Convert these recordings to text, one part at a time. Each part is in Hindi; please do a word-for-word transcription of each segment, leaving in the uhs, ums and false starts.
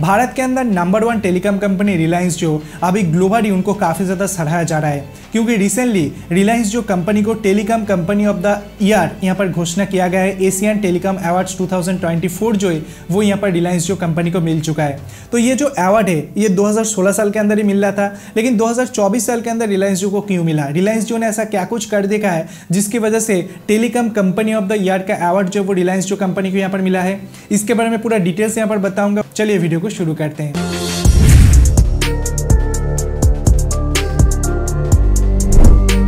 भारत के अंदर number one telecom company Reliance Jio अभी ग्लोबली उनको काफ़ी ज़्यादा सराहा जा रहा है, क्योंकि रिसेंटली रिलायंस जियो कंपनी को telecom company of the year यहाँ पर घोषणा किया गया है। एशियन टेलीकॉम अवार्ड्स दो हज़ार चौबीस जो है वो यहाँ पर रिलायंस जियो कंपनी को मिल चुका है। तो ये जो अवार्ड है ये दो हज़ार सोलह साल के अंदर ही मिल रहा था, लेकिन दो हज़ार चौबीस साल के अंदर रिलायंस जियो को क्यों मिला? रिलायंस जियो ने ऐसा क्या कुछ कर देखा है जिसकी वजह से telecom company of the year का अवार्ड जो वो रिलायंस जियो कंपनी को यहाँ पर मिला है, इसके बारे में पूरा डिटेल्स यहाँ पर बताऊँगा। चलिए वीडियो को शुरू करते हैं।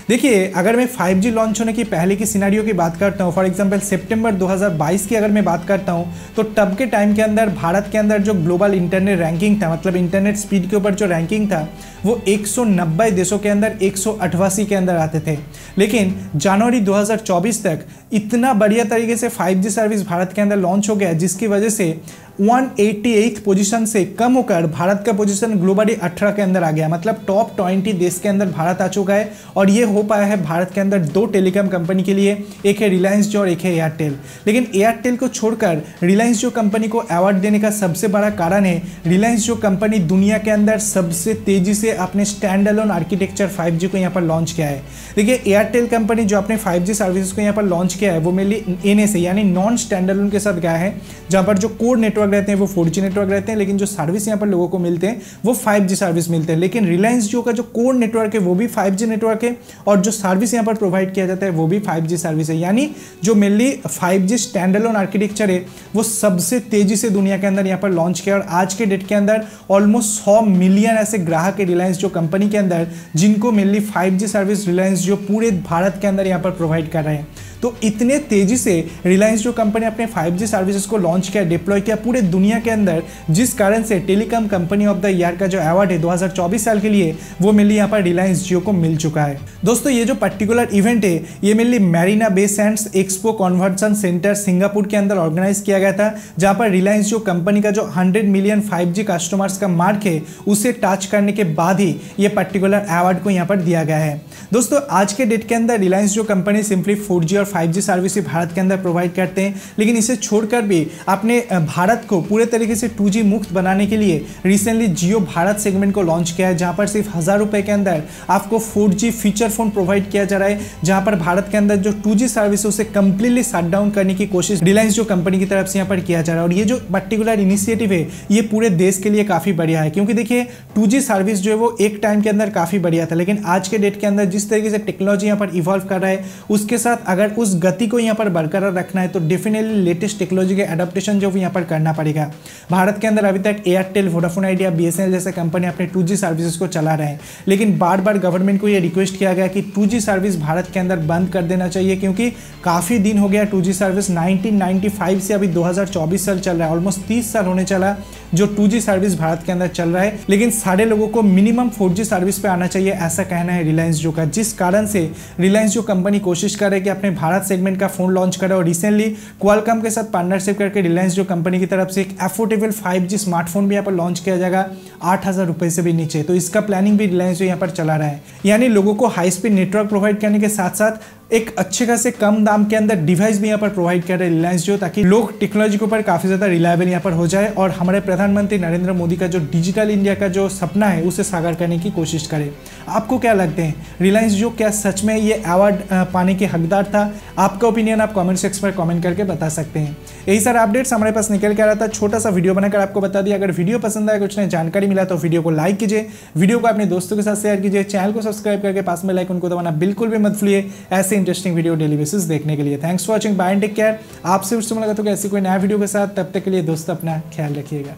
देखिए, अगर मैं फाइव जी लॉन्च होने की पहले की सिनेरियो की बात करता हूँ, फॉर एग्जांपल सितंबर दो हज़ार बाईस की अगर मैं बात करता हूँ, तो तब के टाइम के अंदर भारत के अंदर जो ग्लोबल इंटरनेट रैंकिंग था, मतलब इंटरनेट स्पीड के ऊपर जो रैंकिंग था, वो एक सौ नब्बे देशों के अंदर एक सौ अठासी के अंदर आते थे। लेकिन जनवरी दो हज़ार चौबीस तक इतना बढ़िया तरीके से फाइव जी सर्विस भारत के अंदर लॉन्च हो गया, जिसकी वजह से एक सौ अठासी पोजीशन से कम होकर भारत का पोजीशन ग्लोबली अठारह के अंदर आ गया। मतलब टॉप बीस देश के अंदर भारत आ चुका है, और ये हो पाया है भारत के अंदर दो टेलीकॉम कंपनी के लिए, एक है रिलायंस जियो और एक है एयरटेल। लेकिन एयरटेल को छोड़कर रिलायंस जियो कंपनी को अवार्ड देने का सबसे बड़ा कारण है, रिलायंस जियो कंपनी दुनिया के अंदर सबसे तेज़ी से अपने stand alone architecture five G को यहाँ पर लॉन्च किया है। देखिए, एयरटेल कंपनी जो अपने फाइव जी सर्विस को यहाँ पर लॉन्च किया है वो मेनली एन एस यानी नॉन स्टैंड अलोन के साथ गया है, जहाँ पर जो कोर नेटवर्क रहते हैं वो फोर जी नेटवर्क रहते हैं, लेकिन जो सर्विस यहाँ पर लोगों को मिलते हैं वो फाइव जी सर्विस मिलते हैं। लेकिन रिलायंस जियो का जो कोर नेटवर्क है वो भी फाइव जी नेटवर्क है, और जो सर्विस यहाँ पर प्रोवाइड किया जाता है वो भी फाइव जी सर्विस है। यानी जो mainly five G standalone architecture है वो सबसे तेजी से दुनिया के अंदर यहाँ पर लॉन्च किया, और आज के डेट के अंदर ऑलमोस्ट सौ मिलियन ऐसे ग्राहक है रिलायंस जियो कंपनी के अंदर, जिनको mainly five G service Reliance Jio पूरे भारत के अंदर यहाँ पर प्रोवाइड कर रहे हैं। तो इतने तेज़ी से रिलायंस जियो कंपनी अपने फाइव जी सर्विसेज को लॉन्च किया, डिप्लॉय किया पूरे दुनिया के अंदर, जिस कारण से telecom company of the year का जो अवार्ड है दो हज़ार चौबीस साल के लिए वो मेनली यहाँ पर रिलायंस जियो को मिल चुका है। दोस्तों, ये जो पर्टिकुलर इवेंट है ये mainly Marina Bay Sands expo conversion centre Singapore के अंदर ऑर्गेनाइज किया गया था, जहाँ पर रिलायंस जियो कंपनी का जो hundred million five G customers का मार्क है उसे टच करने के बाद ही ये पर्टिकुलर अवार्ड को यहाँ पर दिया गया है। दोस्तों, आज के डेट के अंदर Reliance Jio company simply four G और फाइव जी सर्विस भारत के अंदर प्रोवाइड करते हैं, लेकिन इसे छोड़कर भी अपने भारत को पूरे तरीके से टू जी मुक्त बनाने के लिए रिसेंटली जियो भारत सेगमेंट को लॉन्च किया है, जहां पर सिर्फ हज़ार रुपये के अंदर आपको four G feature phone provide किया जा रहा है, जहां पर भारत के अंदर जो टू जी सर्विस है उसे कंप्लीटली शट डाउन करने की कोशिश रिलायंस जियो कंपनी की तरफ से यहाँ पर किया जा रहा है। और ये जो पर्टिकुलर इनिशिएटिव है ये पूरे देश के लिए काफ़ी बढ़िया है, क्योंकि देखिए टू जी सर्विस जो है वो एक टाइम के अंदर काफ़ी बढ़िया था, लेकिन आज के डेट के अंदर जिस तरीके से टेक्नोलॉजी यहाँ पर इवॉल्व कर रहा है उसके साथ अगर उस गति को यहाँ पर बरकरार रखना है तो डेफिनेटली लेटेस्ट टेक्नोलॉजी के अडॉप्टेशन जो भी यहाँ पर करना पड़ेगा। भारत के अंदर अभी तक एयरटेल, वोडाफोन आइडिया, बीएसएनएल जैसे कंपनी अपने टू जी सर्विसेज को चला रहे हैं, लेकिन बार बार गवर्नमेंट को ये रिक्वेस्ट किया गया कि टू जी सर्विस भारत के अंदर बंद कर देना चाहिए, क्योंकि काफ़ी दिन हो गया two G service nineteen ninety five से अभी दो हज़ार चौबीस साल चल रहा है, ऑलमोस्ट तीस साल होने चला जो टू जी सर्विस भारत के अंदर चल रहा है, लेकिन सारे लोगों को मिनिमम फोर जी सर्विस पर आना चाहिए ऐसा कहना है रिलायंस जियो का, जिस कारण से रिलायंस जियो कंपनी कोशिश कर रही है कि अपने भारत सेगमेंट का फ़ोन लॉन्च करा। और रिसेंटली क्वालकॉम के साथ पार्टनरशिप करके रिलायंस जियो कंपनी की तरफ से एक अफोर्डेबल फाइव जी स्मार्टफोन भी यहाँ पर लॉन्च किया जाएगा आठ हज़ार रुपये से भी नीचे, तो इसका प्लानिंग भी रिलायंस जियो यहाँ पर चला रहा है। यानी लोगों को हाई स्पीड नेटवर्क प्रोवाइड करने के साथ साथ एक अच्छे खासे कम दाम के अंदर डिवाइस भी यहाँ पर प्रोवाइड कर रहे हैं रिलायंस जियो, ताकि लोग टेक्नोलॉजी के ऊपर काफ़ी ज़्यादा रिलायबल यहाँ पर हो जाए और हमारे प्रधानमंत्री नरेंद्र मोदी का जो डिजिटल इंडिया का जो सपना है उसे साकार करने की कोशिश करें। आपको क्या लगते हैं, रिलायंस जियो क्या सच में ये अवार्ड पाने के हकदार था? आपका ओपिनियन आप कमेंट सेक्स पर कमेंट करके बता सकते हैं। यही सारे अपडेट्स हमारे पास निकल के आ रहा था, छोटा सा वीडियो बनाकर आपको बता दिया। अगर वीडियो पसंद आया, कुछ नई जानकारी मिला तो वीडियो को लाइक कीजिए, वीडियो को अपने दोस्तों के साथ शेयर कीजिए, चैनल को सब्सक्राइब करके पास में लाइक उनको दबाना बिल्कुल भी मत भूलिए ऐसे इंटरेस्टिंग वीडियो डेली बेसिस देखने के लिए। Thanks for watching, bye and take care. आपसे फिर से मुलाकात होगी ऐसी कोई नया वीडियो के साथ, तब तक के लिए दोस्तों अपना ख्याल रखिएगा।